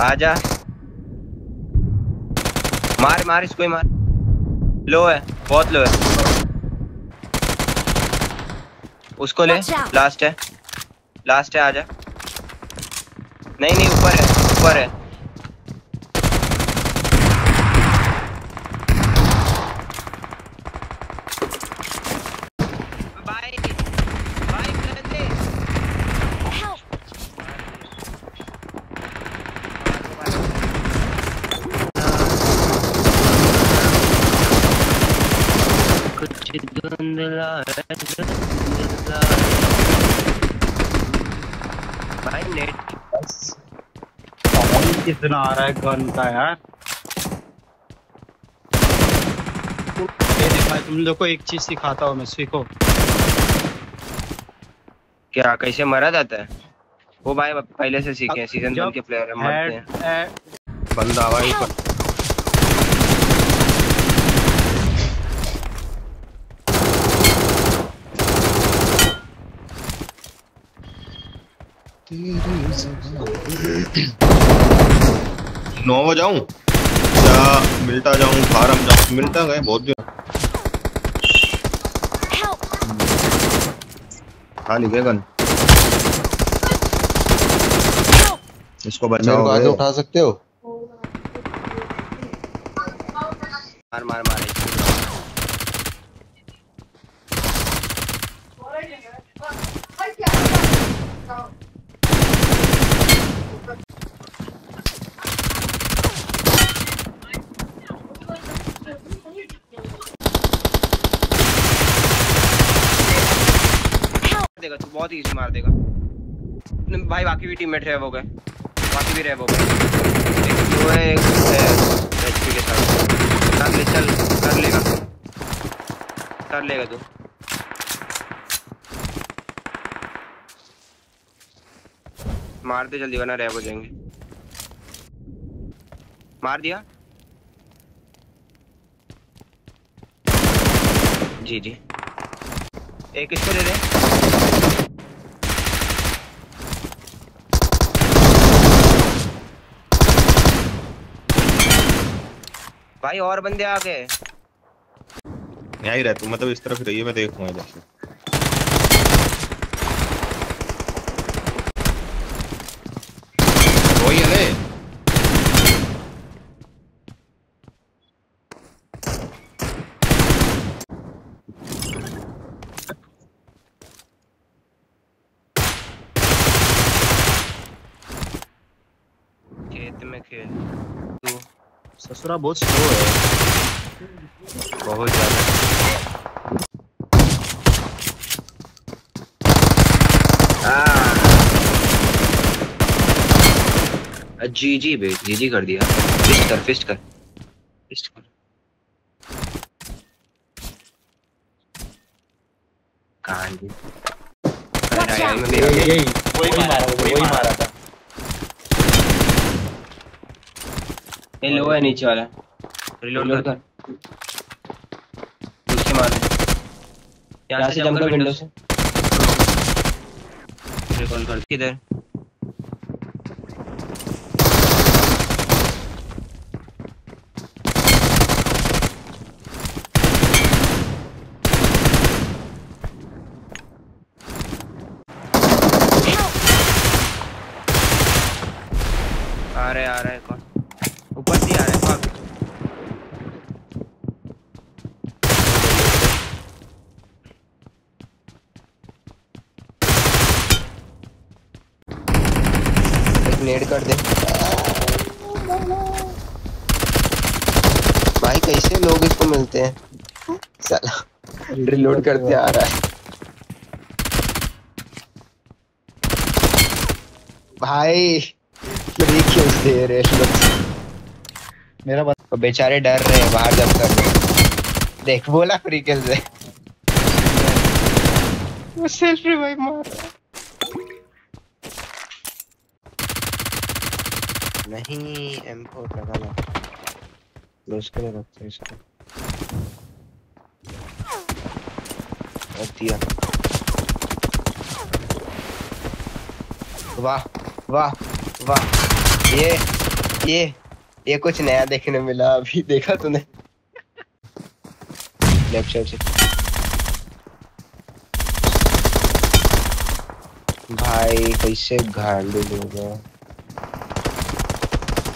आजा, मार मार इसको ही मार। लो है, बहुत लो है, उसको ले। लास्ट है, लास्ट है, आजा। नहीं नहीं, ऊपर है, ऊपर है। भाई नेट कितना आ रहा है गन का यार। भाई तुम लोग को एक चीज सिखाता हूं मैं, सीखो। क्या कैसे मारा जाता है वो भाई पहले से सीखे, सीजन 1 के प्लेयर है। मरते हैं बंदा भाई पर। नोवा जाऊं या मिल्टा जाऊं, फार्म जाऊं? मिल्टा गए बहुत दिन, खाली गए गन। इसको बचाओ, आगे उठा सकते हो। मार मार मार, देगा तू, बहुत इजी मार देगा भाई। बाकी भी टीममेट है वो गए, बाकी भी रहे वो गए। जो है एक एचपी के साथ कर ले, चल कर लेगा, कर लेगा तू। मार दे जल्दी वरना रैप हो जाएंगे। मार दिया जी। एक इसको दे दे, भाई और बंदे आ गए। यही रह तू, मतलब इस तरफ रहिए, मैं देखूंगा इधर से। वही है रे, खेत में खेल। तो ससुरा बहुत स्लो है, बहुत ज्यादा। जी जी बे, जी जी कर दिया। फिस्ट कर, फिस्ट कर, फिस्ट कर। वही मारा था। लो है नीचे वाला, रिलोड कर। दूसरे मार यहाँ से, जंप कर विंडो से, रिकॉल कर। किधर आ रहे, आ रहे हैं कौन? ऊपर से आ रहे हैं। एक नेड कर दे भाई, कैसे लोग इसको मिलते हैं साला। रिलोड करते आ रहा है भाई, दे रहे मेरा तो। बेचारे डर रहे हैं, बाहर जंप कर रहे। देख बोला फ्री किल से, वो सेल्फ रिवाइव मार नहीं। M4 लगा लो, दोस्त के रखते हैं इसको। और दिया वाह वाह वाह, ये कुछ नया देखने मिला अभी, देखा तूने? लेफ्ट साइड से भाई कैसे गांडू होगा।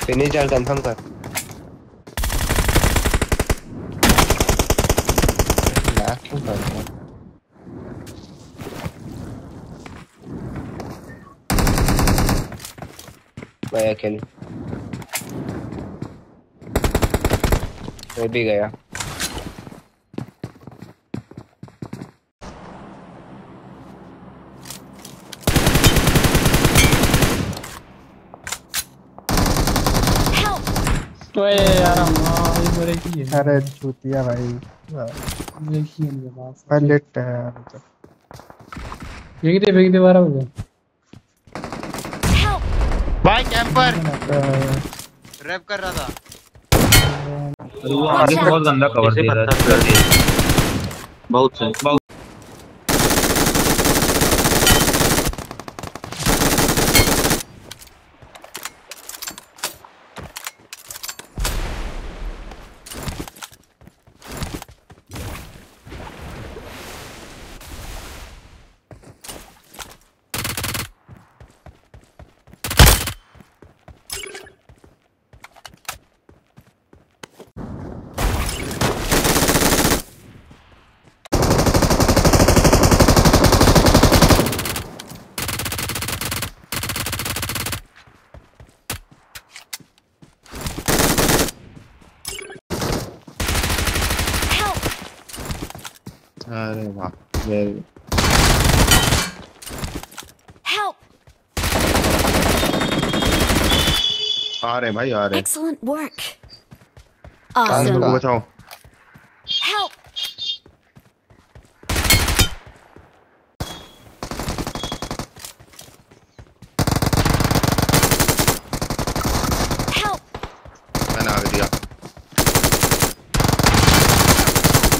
फिनिश यार, कंफर्म कर। ना क्यों कर गया, खेल भी गया। तो यार की है। अरे छूतिया भाई, देखिए पायलट है यार, फेंक दे बारह हो गया भाई। कैंपर रैप कर रहा था, वो आगे बहुत गंदा कवर दे रहा है, बहुत से आ रहे भाई, आ रहे। Excellent work. Awesome. बचाओ। Help. Help. मैंने आगे दिया।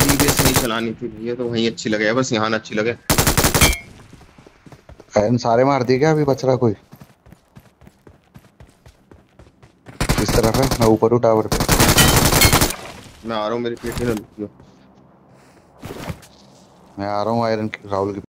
DBS नहीं चलानी थी भैया, तो वही अच्छी लगे, बस यहाँ ना अच्छी लगे। इन सारे मार दिए क्या? अभी बच रहा कोई? इस तरफ है, मैं ऊपर हूँ टावर पे, मैं आ रहा हूँ। मेरी पीठ में लग गई, मैं आ रहा हूँ आयरन राहुल की।